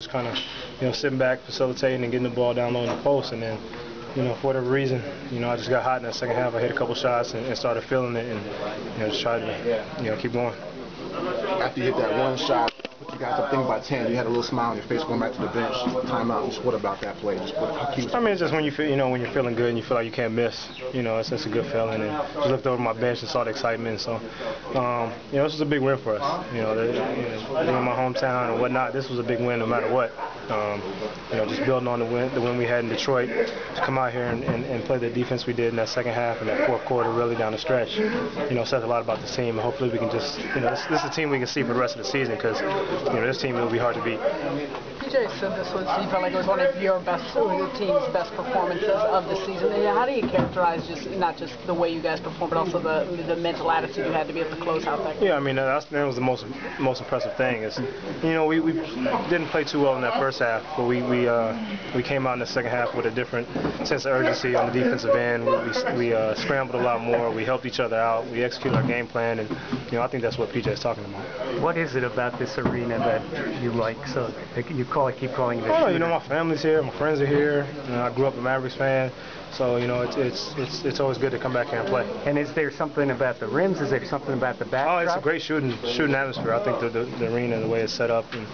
Just kind of, sitting back, facilitating, and getting the ball down low in the post. And then, for whatever reason, I just got hot in that second half. I hit a couple shots and started feeling it, and just tried to, keep going. After you hit that one shot, you guys, I think by 10, you had a little smile on your face going back to the bench. Timeout. Just what about that play? Just what, I mean, it's just when you feel, when you're feeling good and you feel like you can't miss. It's just a good feeling. And I looked over my bench and saw the excitement. So, this was a big win for us. In my hometown and whatnot, this was a big win no matter what. Just building on the win we had in Detroit, to come out here and play the defense we did in that second half and that fourth quarter, really down the stretch. Says a lot about this team. And hopefully, we can just, this is a team we can see for the rest of the season, because this team will be hard to beat. PJ said this was, you felt like it was one of your best, your team's best performances of the season. And how do you characterize not just the way you guys performed, but also the mental attitude you had to be able to close out that game? Yeah, I mean, that was the most impressive thing. Is, we didn't play too well in that first half, but we came out in the second half with a different sense of urgency on the defensive end. We scrambled a lot more. We helped each other out. We executed our game plan, and I think that's what PJ is talking about. What is it about this arena that you like, so you keep calling it? Oh, my family's here, my friends are here. I grew up a Mavericks fan, so it's always good to come back here and play. And is there something about the rims? Is there something about the backdrop? Oh, it's a great shooting atmosphere. I think the arena, the way it's set up, and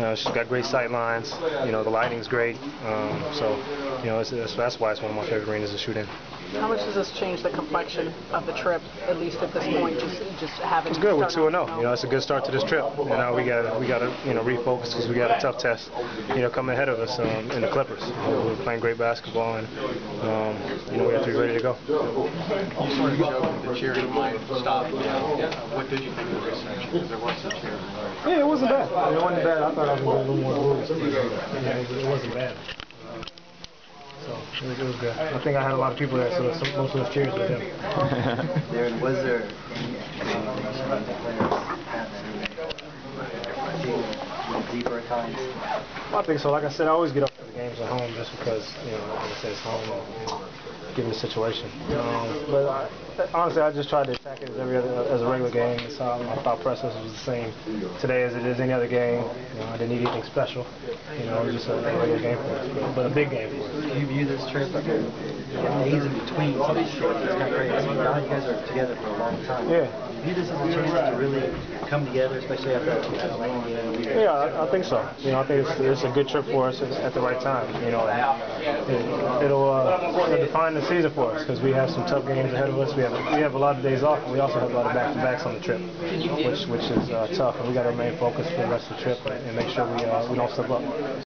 it's just got great sight lines. The lighting's great. That's why it's one of my favorite arenas to shoot in. How much does this change the complexion of the trip, at least at this point, just having? It's good. We're 2-0. It's a good start to this trip. And now we got to refocus, because we got a tough test, coming ahead of us in the Clippers. We're playing great basketball, and we have to be ready to go. You sort of joked that the cheering line stopped. What did you think of this action? Because there was some cheering. Yeah, it wasn't bad. It wasn't bad. I thought I was going to do more moves. It wasn't bad. It was good. I think I had a lot of people there, so most of those cheers with him. Darren, was there deeper times? I think so. Like I said, I always get up for the games at home, just because, like I said, it's home, given the situation. But honestly, I just tried to attack it as a regular game. It's how my thought process was the same today as it is any other game. I didn't need anything special. It was just a regular game for us, but a big game for us. Do you view this trip like days in between? All these short, it's kind of crazy. Now you guys are together for a long time. Yeah. Do you view this as a chance to really come together, especially after Atlanta? Yeah, I think so. I think it's a good trip for us at the right time. It'll define the season for us, because we have some tough games ahead of us. We have a lot of days off, and we also have a lot of back-to-backs on the trip, which is tough. And we got to remain focused for the rest of the trip and make sure we don't slip up.